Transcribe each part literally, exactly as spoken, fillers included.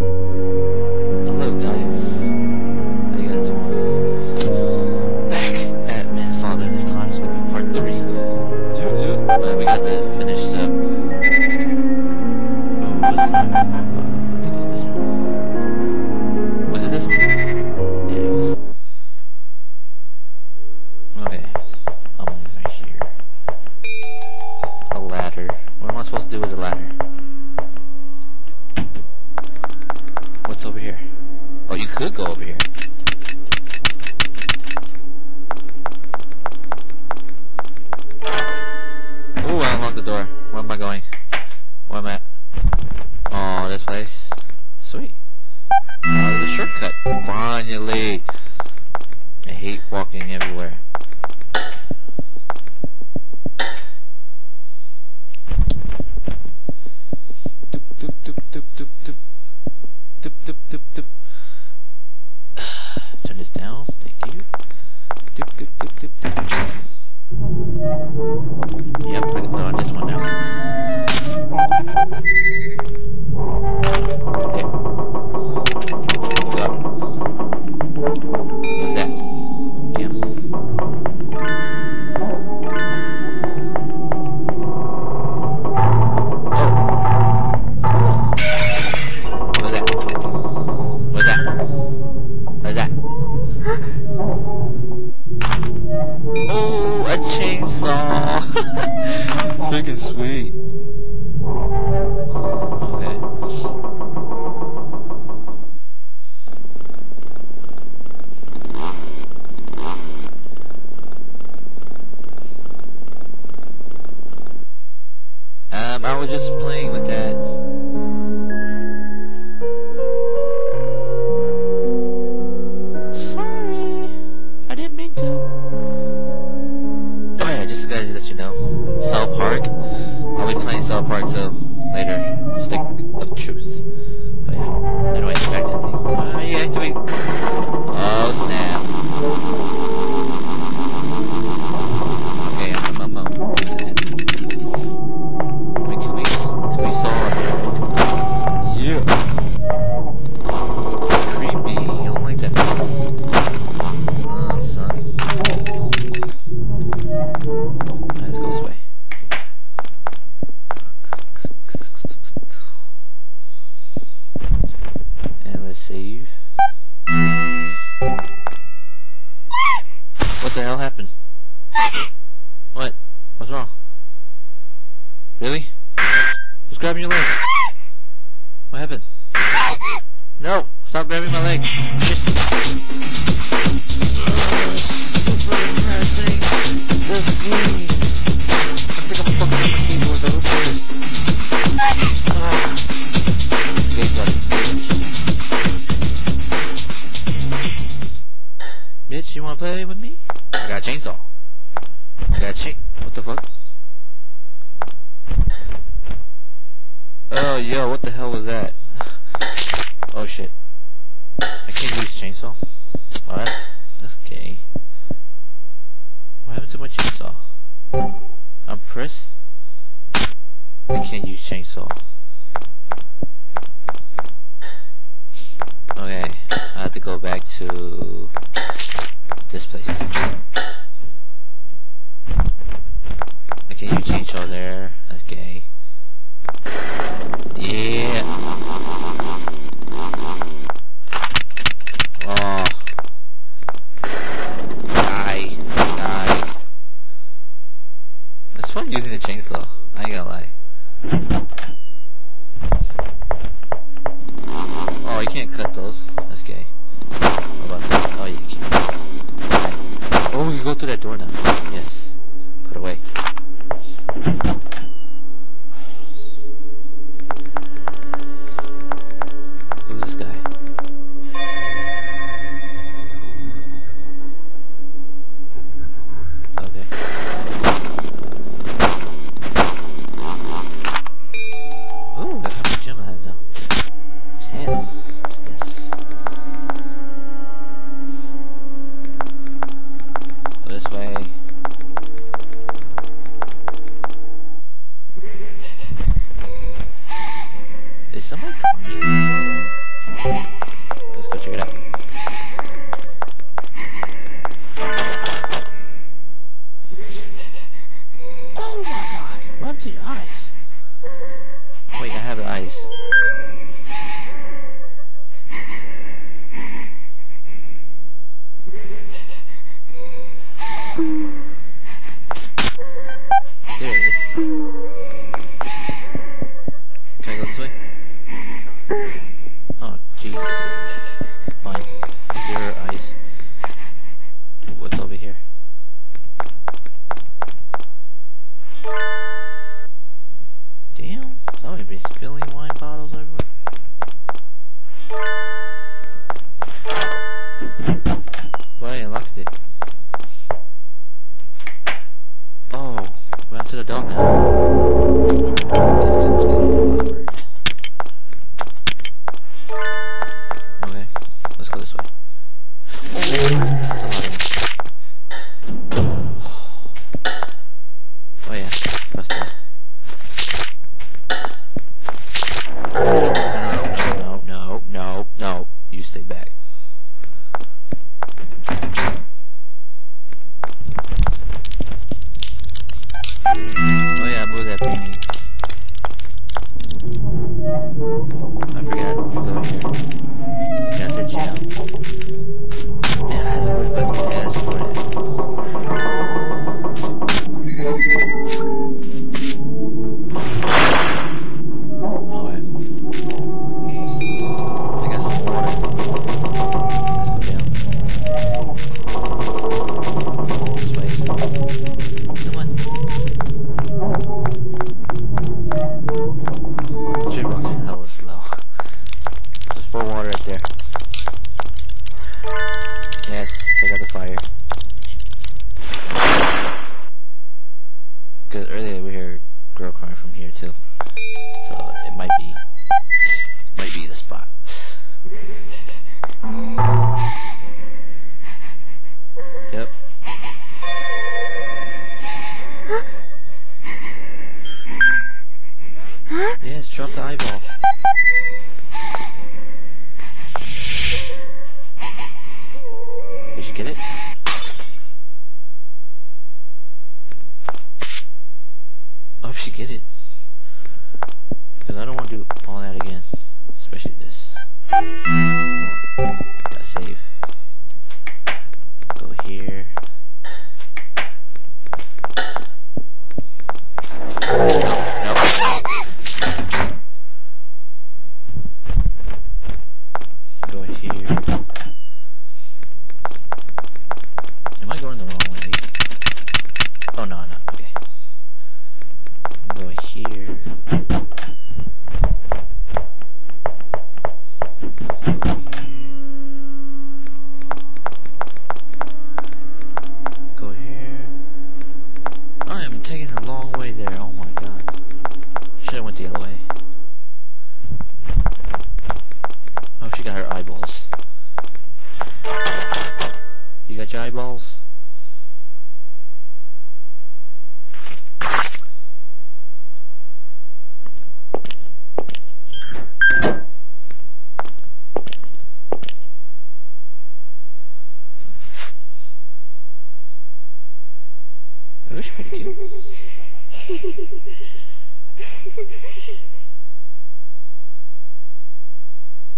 Hello guys, how you guys doing? Back at Mad Father, this time it's gonna be part three. Yeah, yeah. Uh, we got to finish up. Oh, was it? I think it's this one. Was it this one? Yeah, it was. Okay, I'm right here. A ladder. What am I supposed to do with the ladder? Over here. Oh, you could go over here. Ooh, I unlocked the door. Where am I going? Where am I at? Oh, this place. Sweet. Oh, there's a shortcut. Finally. I hate walking everywhere. Doop, doop, doop, doop, doop, doop. Dip, dip, dip, dip. Turn this down, thank you. Dip, dip, dip, dip, dip. Yep, I can put on this one now. There. What's up? What's that? Freaking sweet. Okay. Um, I was just playing with that. Sorry, I didn't mean to. Okay, just gotta let you know. South Park. I'll be playing South Park so later. Stick of truth. But yeah. Anyway, back to the thing. Uh, yeah, activate. Oh snap. Okay, I'm, I'm, I'm using it. Wait, can we, can we saw up here? Yeah. It's creepy. I don't like that noise. Oh, son. Let's go this way. Save. What the hell happened? What? What's wrong? Really? Who's grabbing your leg? What happened? No! Stop grabbing my leg! Oh, super depressing! The scene! I think I'm fucking up my keyboard, though. Who cares? Ah. Bitch, you wanna play with me? I got a chainsaw. I got a chain. What the fuck? Oh, yo, what the hell was that? Oh shit. I can't use chainsaw. Oh, that's, that's gay. What happened to my chainsaw? I'm pressed. I can't use chainsaw. Okay, I have to go back to this place. I can't use chainsaw there. That's gay. Yeah. Oh. Die. Die. It's fun using a chainsaw. I ain't gonna lie. Oh, you can't cut those. That's gay. What about this? Oh, you can't. Oh, we can go through that door now. Yes. Put away. Who's this guy? Okay. Ooh, that's how much gem I have now. Ten. Yes. This way. don't know. This didn't okay, let's go this way. Oh yeah, that's the one. No, no, no, no, no, you stay back.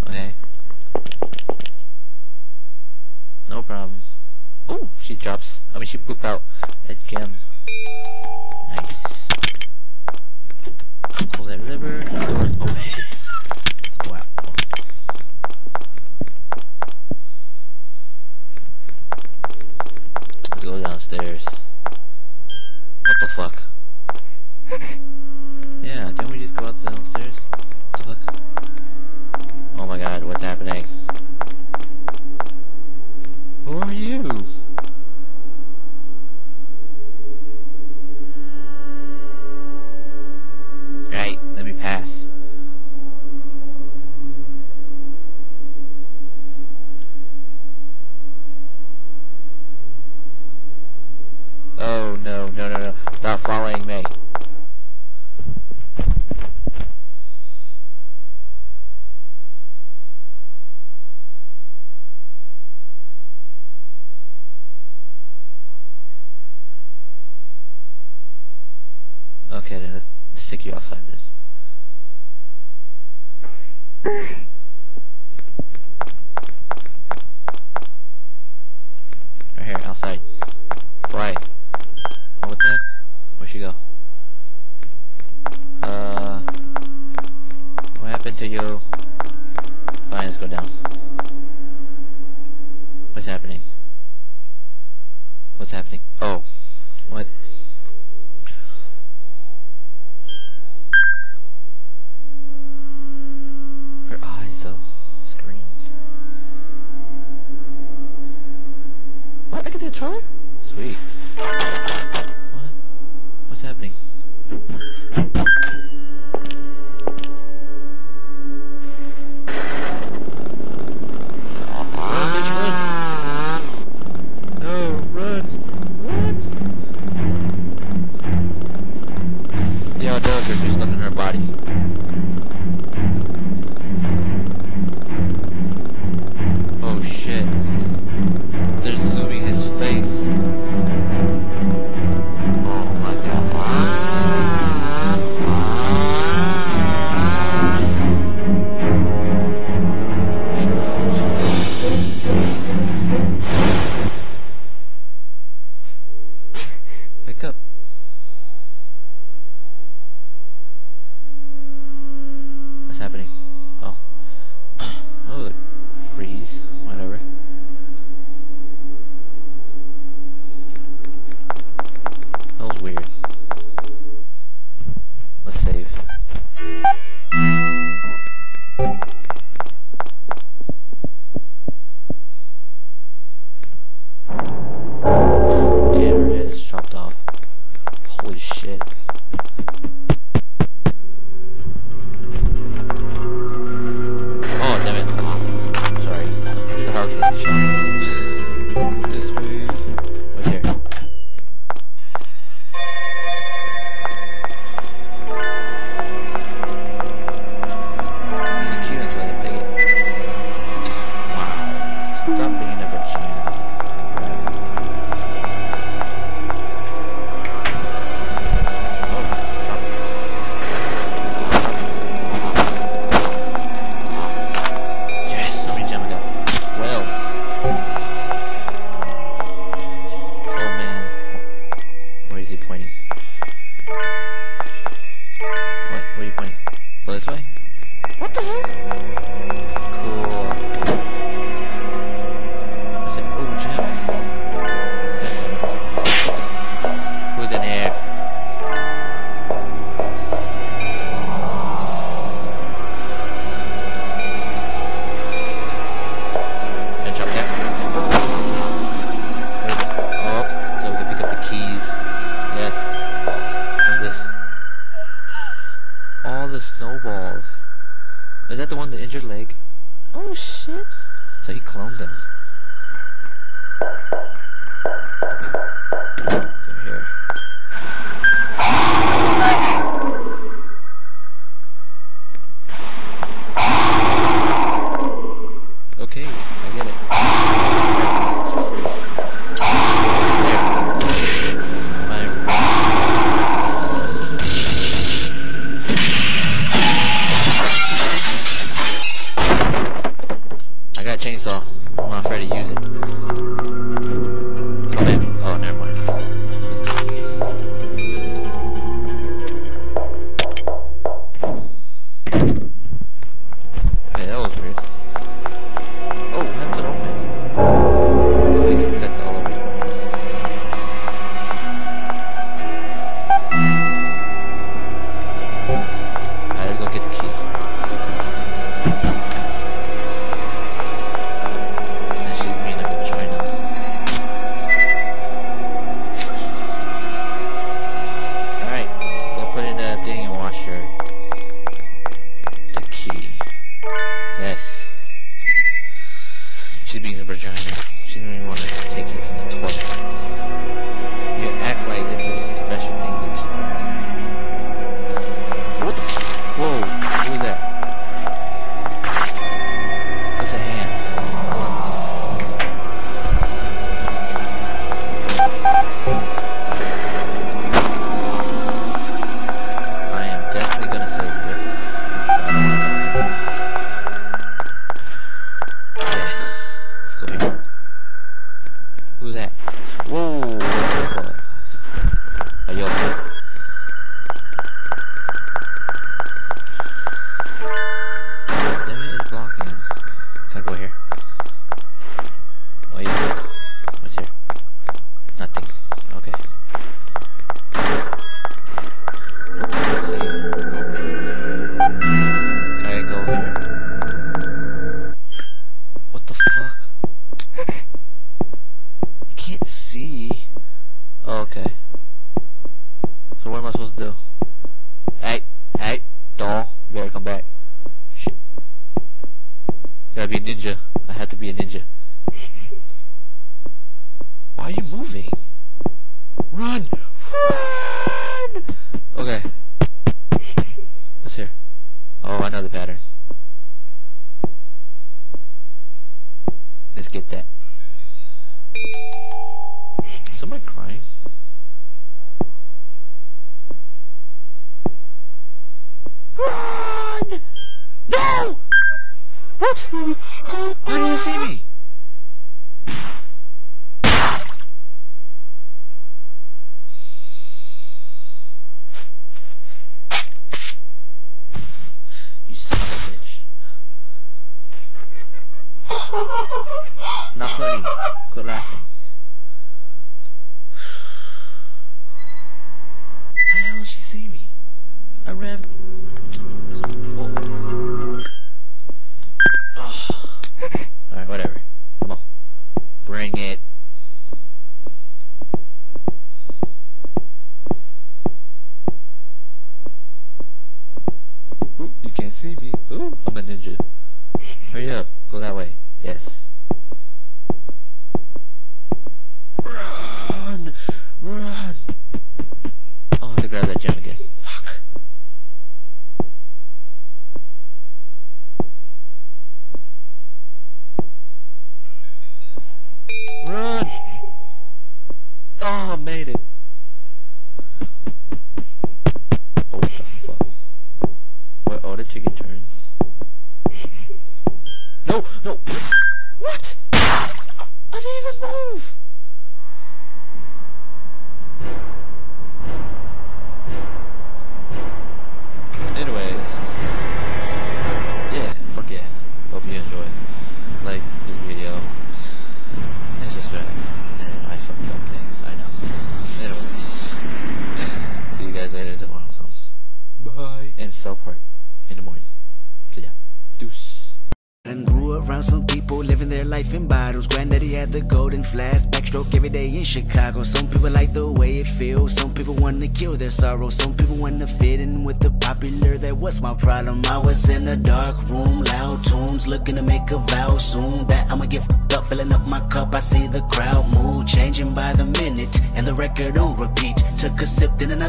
Okay. No problem. Oh, she drops. I mean, she pooped out that gem. Nice. Pull that lever. Doors open. Wow. Let's go downstairs. What the fuck? Yeah, didn't we just go out downstairs? What the fuck? Oh my god, what's happening? Who are you? Right, let me pass. Oh no, no, no, no. Stop following me. Okay, then let's stick you outside this. Right here, outside. Fly. Oh, what the heck? Where'd she go? Uh, what happened to you? Fine, let's go down. What's happening? What's happening? Oh, what? Sweet. What? What's happening? injured leg. Oh shit. So he cloned him. Go here. Okay, I get it. There. My I got a chainsaw. I'm not afraid to use it. Not funny. Quit laughing. How the hell did she see me? I ran. Oh. Oh. Alright, whatever. Come on. Bring it. Ooh, you can't see me. Ooh, I'm a ninja. Hurry up. Go that way. Yes. Run! Run! I'll have to grab that gem again. Fuck. Run! Oh, I made it. Oh, what the fuck? Where all the chicken turns. No! No! What? What? I didn't even move! Anyways. Yeah, fuck yeah. Hope you enjoy. Like this video. And subscribe. And I fucked up things, I know. Anyways. See you guys later tomorrow. So. Bye. And cell part in the morning. So yeah. Deuce. And grew around some people living their life in bottles. Granddaddy had the golden flask, backstroke every day in Chicago. Some people like the way it feels, some people wanna kill their sorrow. Some people wanna fit in with the popular, that was my problem. I was in a dark room, loud fumes, looking to make a vow soon that I'ma get f***ed up, filling up my cup. I see the crowd move, changing by the minute, and the record on repeat. Took a sip, then another